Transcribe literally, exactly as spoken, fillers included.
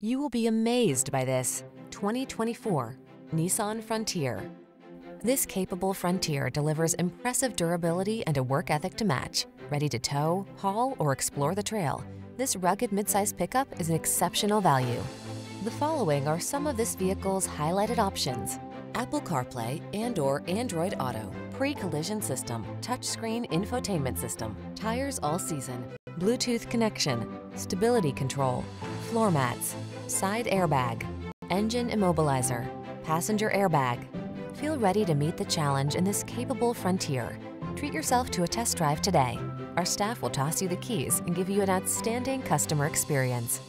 You will be amazed by this twenty twenty-four Nissan Frontier. This capable Frontier delivers impressive durability and a work ethic to match. Ready to tow, haul, or explore the trail, this rugged midsize pickup is an exceptional value. The following are some of this vehicle's highlighted options: Apple CarPlay and/or Android Auto, pre-collision system, touchscreen infotainment system, tires all season, Bluetooth connection, stability control, floor mats, side airbag, engine immobilizer, passenger airbag. Feel ready to meet the challenge in this capable Frontier. Treat yourself to a test drive today. Our staff will toss you the keys and give you an outstanding customer experience.